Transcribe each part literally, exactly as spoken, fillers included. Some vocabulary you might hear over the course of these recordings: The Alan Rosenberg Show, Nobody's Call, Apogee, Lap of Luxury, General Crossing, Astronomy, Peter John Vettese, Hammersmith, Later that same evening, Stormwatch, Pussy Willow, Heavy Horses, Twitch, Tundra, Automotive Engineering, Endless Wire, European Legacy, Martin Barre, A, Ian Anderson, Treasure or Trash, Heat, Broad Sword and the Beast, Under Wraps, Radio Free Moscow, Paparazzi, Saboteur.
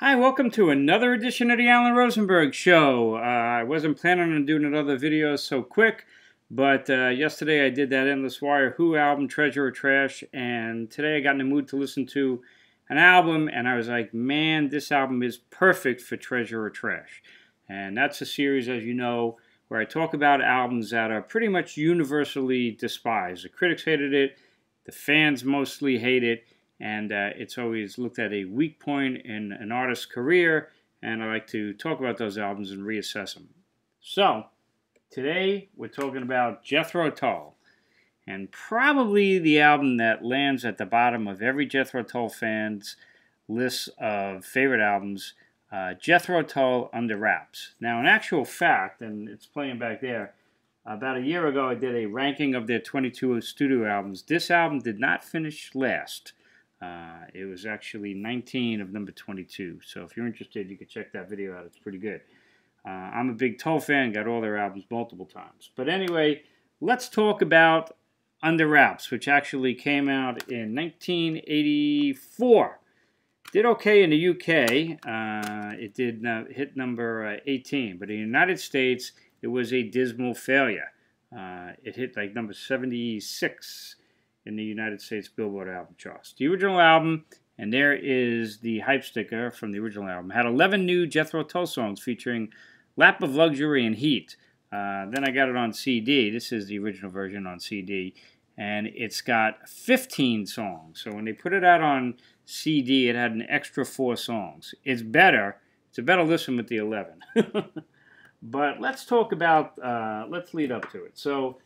Hi, welcome to another edition of The Alan Rosenberg Show. Uh, I wasn't planning on doing another video so quick, but uh, yesterday I did that Endless Wire Who album, Treasure or Trash, and today I got in the mood to listen to an album, and I was like, man, this album is perfect for Treasure or Trash. And that's a series, as you know, where I talk about albums that are pretty much universally despised. The critics hated it, the fans mostly hate it, and uh, it's always looked at a weak point in an artist's career, and I like to talk about those albums and reassess them. So, today we're talking about Jethro Tull, and probably the album that lands at the bottom of every Jethro Tull fan's list of favorite albums, uh, Jethro Tull, Under Wraps. Now, in actual fact, and it's playing back there, about a year ago I did a ranking of their twenty-two studio albums. This album did not finish last. Uh, it was actually nineteen of number twenty-two, so if you're interested, you can check that video out. It's pretty good. Uh, I'm a big Tull fan, got all their albums multiple times. But anyway, let's talk about Under Wraps, which actually came out in nineteen eighty-four. Did okay in the U K. Uh, it did not hit number uh, eighteen, but in the United States, it was a dismal failure. Uh, it hit like number seventy-six. In the United States Billboard album charts. The original album, and there is the hype sticker from the original album, had eleven new Jethro Tull songs featuring Lap of Luxury and Heat. Uh, then I got it on C D. This is the original version on C D, and it's got fifteen songs. So when they put it out on C D, it had an extra four songs. It's better. It's a better listen with the eleven. But let's talk about, uh, let's lead up to it. So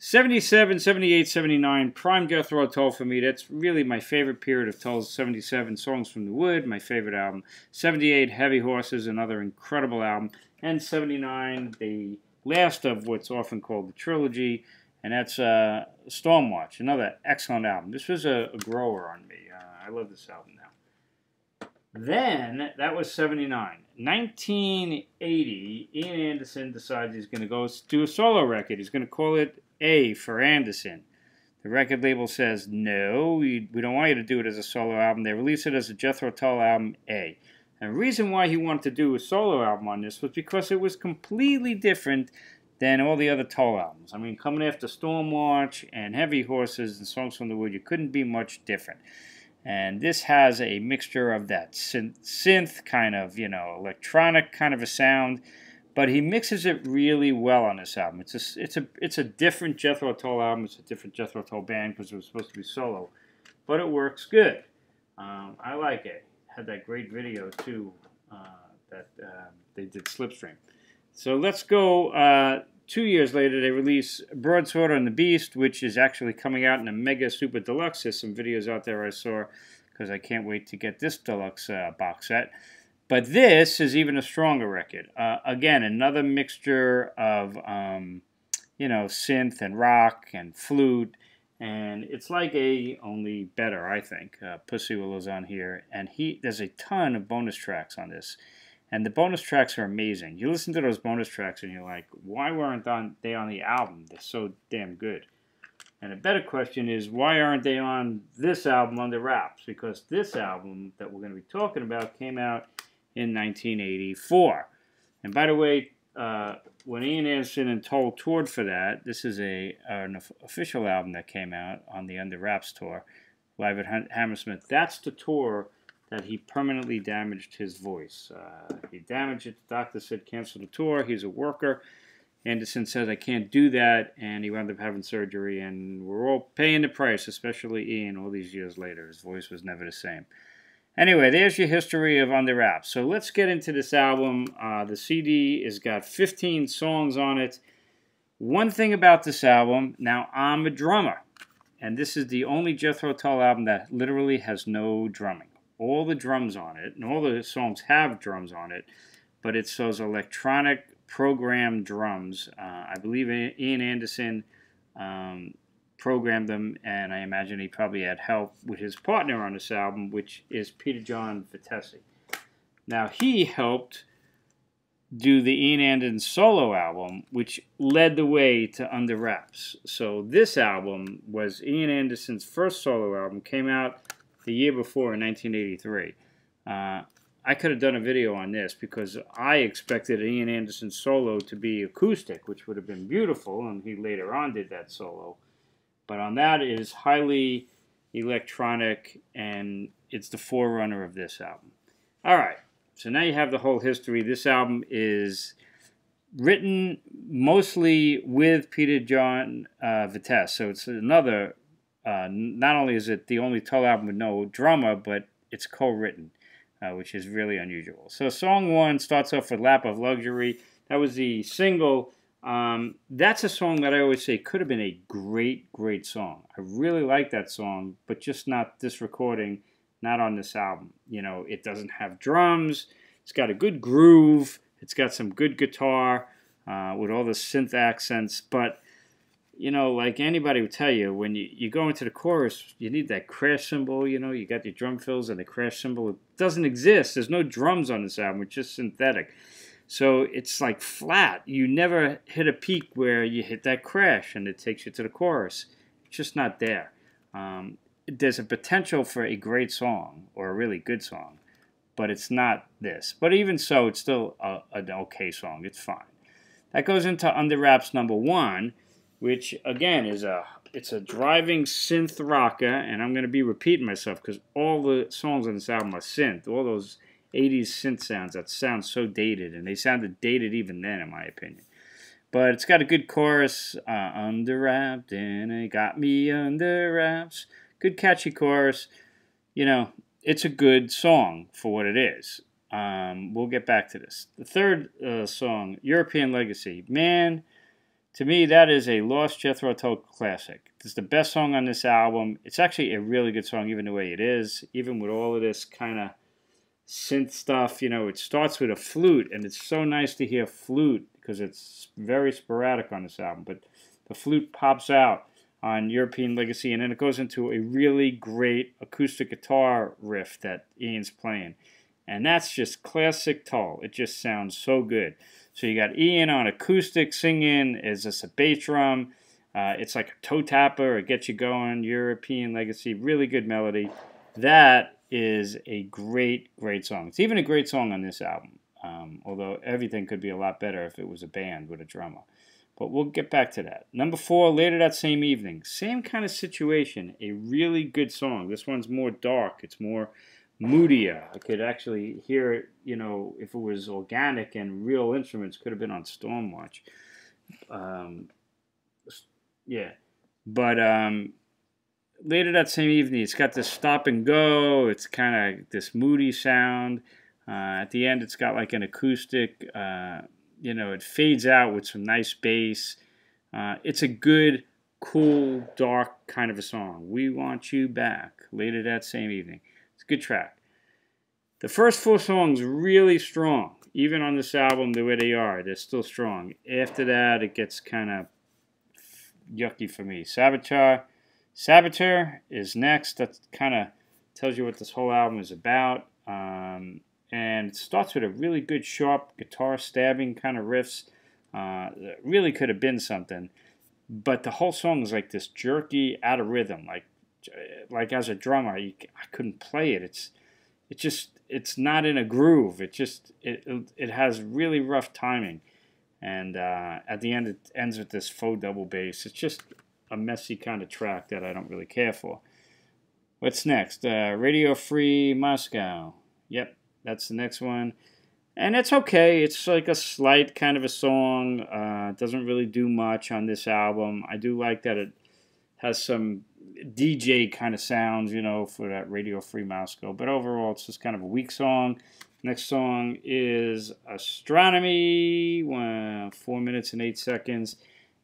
seventy-seven, seventy-eight, seventy-nine, prime Jethro Tull for me. That's really my favorite period of Tull's. seventy-seven, Songs from the Wood, my favorite album. seventy-eight, Heavy Horses, another incredible album. And seventy-nine, the last of what's often called the trilogy, and that's uh, Stormwatch, another excellent album. This was a, a grower on me. Uh, I love this album now. Then, that was seventy-nine. nineteen eighty, Ian Anderson decides he's going to go do a solo record. He's going to call it A for Anderson. The record label says, no, we, we don't want you to do it as a solo album. They release it as a Jethro Tull album, A. And the reason why he wanted to do a solo album on this was because it was completely different than all the other Tull albums. I mean, coming after Stormwatch and Heavy Horses and Songs from the Wood, you couldn't be much different. And this has a mixture of that synth, synth kind of, you know, electronic kind of a sound. But he mixes it really well on this album. It's a, it's a, it's a different Jethro Tull album. It's a different Jethro Tull band because it was supposed to be solo. But it works good. Um, I like it. Had that great video, too, uh, that uh, they did Slipstream. So let's go. Uh, two years later, they release Broad Sword and the Beast, which is actually coming out in a mega super deluxe. There's some videos out there I saw because I can't wait to get this deluxe uh, box set. But this is even a stronger record. Uh, again, another mixture of, um, you know, synth and rock and flute. And it's like A, only better, I think. Uh, Pussy Willow's on here. And he there's a ton of bonus tracks on this. And the bonus tracks are amazing. You listen to those bonus tracks and you're like, why weren't they on the album? They're so damn good. And a better question is, why aren't they on this album, Under Wraps? Because this album that we're going to be talking about came out in nineteen eighty-four. And by the way, uh, when Ian Anderson and Tull toured for that, this is a an official album that came out on the Under Wraps tour, live at Hammersmith. That's the tour that he permanently damaged his voice. Uh, he damaged it. The doctor said cancel the tour. He's a worker. Anderson says, I can't do that. And he wound up having surgery. And we're all paying the price, especially Ian, all these years later. His voice was never the same. Anyway, there's your history of Under Wraps. So let's get into this album. Uh, the C D has got fifteen songs on it. One thing about this album, now I'm a drummer. And this is the only Jethro Tull album that literally has no drumming. All the drums on it, and all the songs have drums on it, but it's those electronic program drums. Uh, I believe Ian Anderson um, programmed them, and I imagine he probably had help with his partner on this album, which is Peter John Vettese. Now, he helped do the Ian Anderson solo album, which led the way to Under Wraps. So this album was Ian Anderson's first solo album, came out the year before in nineteen eighty-three. Uh, I could have done a video on this because I expected Ian Anderson's solo to be acoustic, which would have been beautiful, and he later on did that solo. But on that, it is highly electronic, and it's the forerunner of this album. All right, so now you have the whole history. This album is written mostly with Peter John uh, Vettese, so it's another... Uh, not only is it the only Tull album with no drummer, but it's co-written, uh, which is really unusual. So song one starts off with Lap of Luxury. That was the single. Um, that's a song that I always say could have been a great, great song. I really like that song, but just not this recording, not on this album. You know, it doesn't have drums. It's got a good groove. It's got some good guitar uh, with all the synth accents, but... You know, like anybody would tell you, when you, you go into the chorus, you need that crash cymbal, you know, you got your drum fills and the crash cymbal. It doesn't exist. There's no drums on this album. It's just synthetic. So it's like flat. You never hit a peak where you hit that crash and it takes you to the chorus. It's just not there. Um, there's a potential for a great song or a really good song, but it's not this. But even so, it's still a, an okay song. It's fine. That goes into Under Wraps number one, which, again, is a it's a driving synth rocker, and I'm going to be repeating myself because all the songs on this album are synth, all those eighties synth sounds that sound so dated, and they sounded dated even then, in my opinion. But it's got a good chorus, uh, under wrapped, and it got me under wraps. Good catchy chorus. You know, it's a good song for what it is. Um, we'll get back to this. The third uh, song, European Legacy. Man... To me, that is a lost Jethro Tull classic. It's the best song on this album. It's actually a really good song, even the way it is, even with all of this kind of synth stuff. You know, it starts with a flute, and it's so nice to hear flute because it's very sporadic on this album. But the flute pops out on European Legacy, and then it goes into a really great acoustic guitar riff that Ian's playing. And that's just classic Tull. It just sounds so good. So you got Ian on acoustic singing. Is this a bass drum? Uh, it's like a toe tapper. It gets you going. European Legacy. Really good melody. That is a great, great song. It's even a great song on this album. Um, although everything could be a lot better if it was a band with a drummer. But we'll get back to that. Number four, Later That Same Evening. Same kind of situation. A really good song. This one's more dark. It's more... moodier. I could actually hear it, you know, if it was organic and real instruments, could have been on Stormwatch. Um, yeah. But um, Later That Same Evening, it's got this stop and go. It's kind of this moody sound. Uh, at the end, it's got like an acoustic, uh, you know, it fades out with some nice bass. Uh, it's a good, cool, dark kind of a song. We Want You Back, Later That Same Evening. It's a good track. The first four songs really strong. Even on this album, the way they are, they're still strong. After that, it gets kind of yucky for me. Saboteur. Saboteur is next. That kind of tells you what this whole album is about. Um, and it starts with a really good, sharp guitar stabbing kind of riffs. Uh, that really could have been something. But the whole song is like this jerky, out of rhythm, like like as a drummer, I couldn't play it. It's, it just, it's not in a groove. It just, it, it has really rough timing, and uh, at the end, it ends with this faux double bass. It's just a messy kind of track that I don't really care for. What's next? Uh, Radio Free Moscow. Yep, that's the next one, and it's okay. It's like a slight kind of a song. Uh, doesn't really do much on this album. I do like that it has some D J kind of sounds, you know, for that Radio Free Moscow. But overall, it's just kind of a weak song. Next song is Astronomy, uh, four minutes and eight seconds.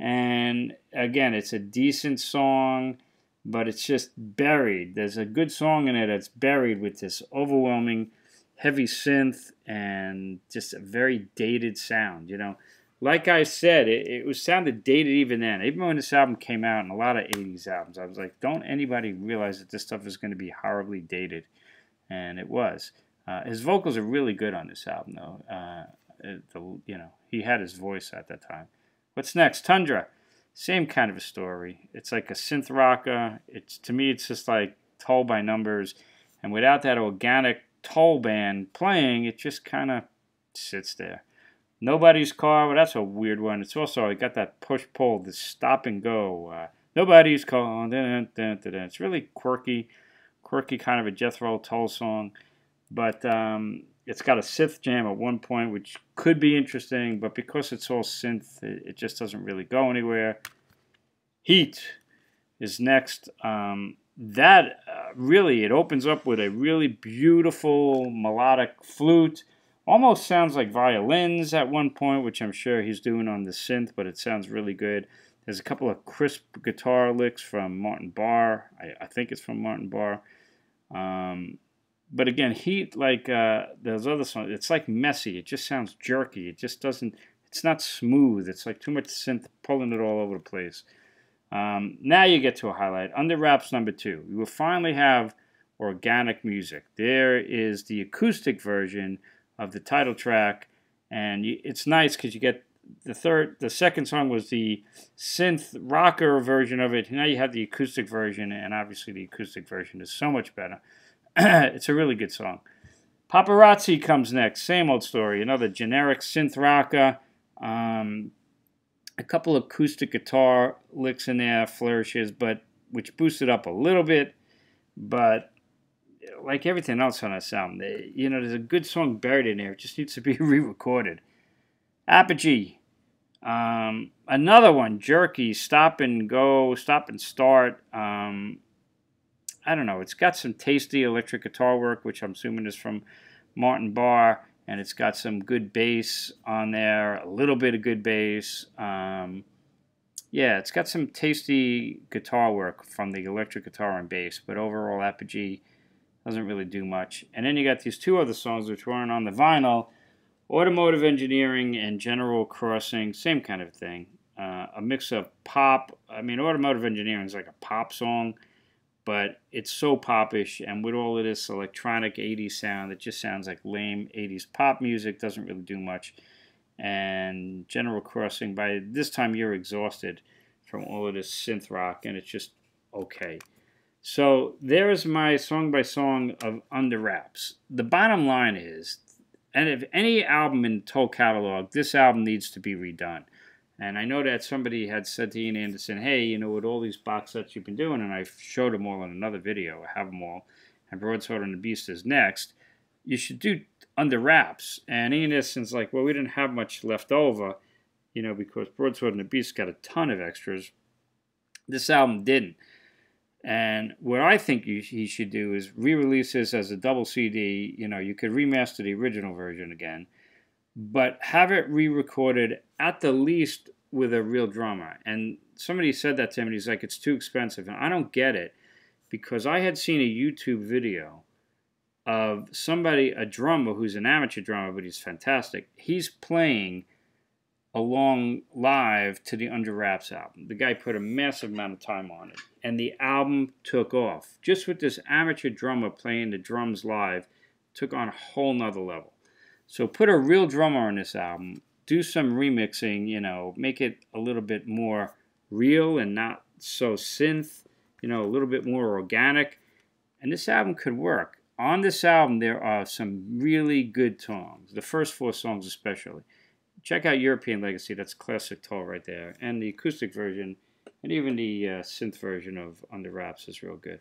And again, it's a decent song, but it's just buried. There's a good song in it that's buried with this overwhelming heavy synth and just a very dated sound, you know. Like I said, it, it was sounded dated even then. Even when this album came out, and a lot of eighties albums, I was like, don't anybody realize that this stuff is going to be horribly dated? And it was. Uh, his vocals are really good on this album, though. Uh, the, you know, he had his voice at that time. What's next? Tundra. Same kind of a story. It's like a synth rocker. It's, to me, it's just like Tull by numbers. And without that organic Tull band playing, it just kind of sits there. Nobody's Call, well, that's a weird one. It's also, it got that push-pull, the stop and go. Uh, Nobody's Call, dun, dun, dun, dun. It's really quirky, quirky kind of a Jethro Tull song. But um, it's got a synth jam at one point, which could be interesting, but because it's all synth, it, it just doesn't really go anywhere. Heat is next. Um, that uh, really, it opens up with a really beautiful melodic flute. Almost sounds like violins at one point, which I'm sure he's doing on the synth, but it sounds really good. There's a couple of crisp guitar licks from Martin Barre. I, I think it's from Martin Barre. Um, but again, Heat, like uh, those other songs, it's like messy. It just sounds jerky. It just doesn't, it's not smooth. It's like too much synth pulling it all over the place. Um, now you get to a highlight. Under Wraps number two. You will finally have organic music. There is the acoustic version of the title track, and you, it's nice because you get the third, the second song was the synth rocker version of it. Now you have the acoustic version, and obviously the acoustic version is so much better. It's a really good song. Paparazzi comes next, same old story, another generic synth rocker, um, a couple acoustic guitar licks in there, flourishes, but which boost it up a little bit, but like everything else on this album, you know, there's a good song buried in there. It just needs to be re-recorded. Apogee. Um, another one, jerky, stop and go, stop and start. Um, I don't know. It's got some tasty electric guitar work, which I'm assuming is from Martin Barre, and it's got some good bass on there, a little bit of good bass. Um, yeah, it's got some tasty guitar work from the electric guitar and bass, but overall, Apogee doesn't really do much. And then you got these two other songs which weren't on the vinyl, Automotive Engineering and General Crossing, same kind of thing. Uh, a mix of pop, I mean, Automotive Engineering is like a pop song, but it's so popish, and with all of this electronic eighties sound, it just sounds like lame eighties pop music, doesn't really do much. And General Crossing, by this time you're exhausted from all of this synth rock, and it's just okay. So there is my song by song of Under Wraps. The bottom line is, and if any album in the Tull catalog, this album needs to be redone. And I know that somebody had said to Ian Anderson, hey, you know, with all these box sets you've been doing, and I showed them all in another video, I have them all, and Broad Sword and the Beast is next, you should do Under Wraps. And Ian Anderson's like, well, we didn't have much left over, you know, because Broad Sword and the Beast got a ton of extras. This album didn't. And what I think you, he should do is re-release this as a double C D. You know, you could remaster the original version again, but have it re-recorded at the least with a real drummer. And somebody said that to him, and he's like, it's too expensive. And I don't get it, because I had seen a YouTube video of somebody, a drummer who's an amateur drummer, but he's fantastic. He's playing along live to the Under Wraps album. The guy put a massive amount of time on it, and the album took off. Just with this amateur drummer playing the drums live, took on a whole nother level. So put a real drummer on this album, do some remixing, you know, make it a little bit more real and not so synth, you know, a little bit more organic, and this album could work. On this album, there are some really good songs, the first four songs especially. Check out European Legacy, that's classic Tull right there. And the acoustic version, and even the uh, synth version of Under Wraps is real good.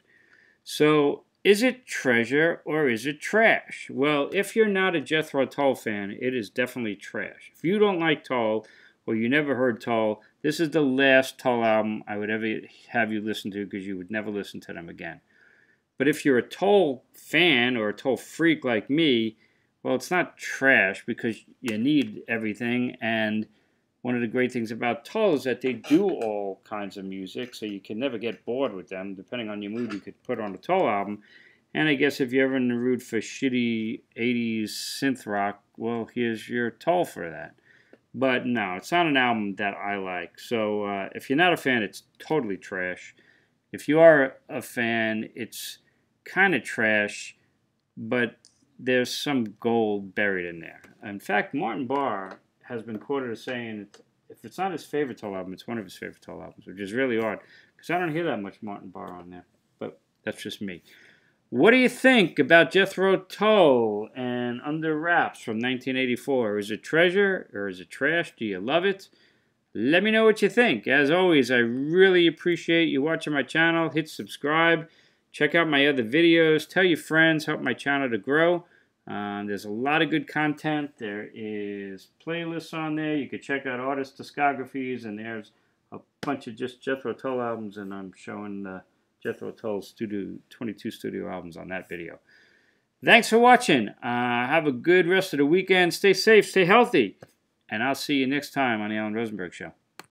So, is it treasure or is it trash? Well, if you're not a Jethro Tull fan, it is definitely trash. If you don't like Tull, or you never heard Tull, this is the last Tull album I would ever have you listen to, because you would never listen to them again. But if you're a Tull fan or a Tull freak like me, well, it's not trash, because you need everything, and one of the great things about Tull is that they do all kinds of music, so you can never get bored with them. Depending on your mood, you could put on a Tull album, and I guess if you're ever in the mood for shitty eighties synth rock, well, here's your Tull for that. But no, it's not an album that I like, so uh, if you're not a fan, it's totally trash. If you are a fan, it's kind of trash, but there's some gold buried in there. In fact, Martin Barre has been quoted as saying, if it's not his favorite Tull album, it's one of his favorite Tull albums, which is really odd, because I don't hear that much Martin Barre on there, but that's just me. What do you think about Jethro Tull and Under Wraps from nineteen eighty-four? Is it treasure or is it trash? Do you love it? Let me know what you think. As always, I really appreciate you watching my channel. Hit subscribe. Check out my other videos. Tell your friends. Help my channel to grow. Um, there's a lot of good content. There is playlists on there. You can check out artist discographies, and there's a bunch of just Jethro Tull albums, and I'm showing the Jethro Tull Studio twenty-two studio albums on that video. Thanks for watching. Uh, have a good rest of the weekend. Stay safe, stay healthy, and I'll see you next time on The Alan Rosenberg Show.